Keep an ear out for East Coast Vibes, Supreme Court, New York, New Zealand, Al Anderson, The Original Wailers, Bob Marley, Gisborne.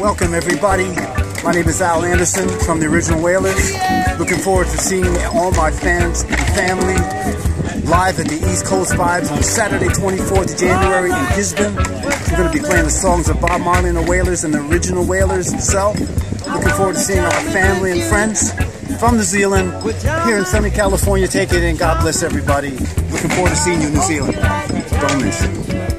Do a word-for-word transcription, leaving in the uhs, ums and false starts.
Welcome everybody, my name is Al Anderson from The Original Wailers. Looking forward to seeing all my fans and family live at the East Coast Vibes on Saturday twenty-fourth of January in Gisborne. We're going to be playing the songs of Bob Marley and the Wailers and The Original Wailers himself. Looking forward to seeing our family and friends from New Zealand here in sunny California. Take it in. God bless everybody. Looking forward to seeing you in New Zealand. Don't miss it.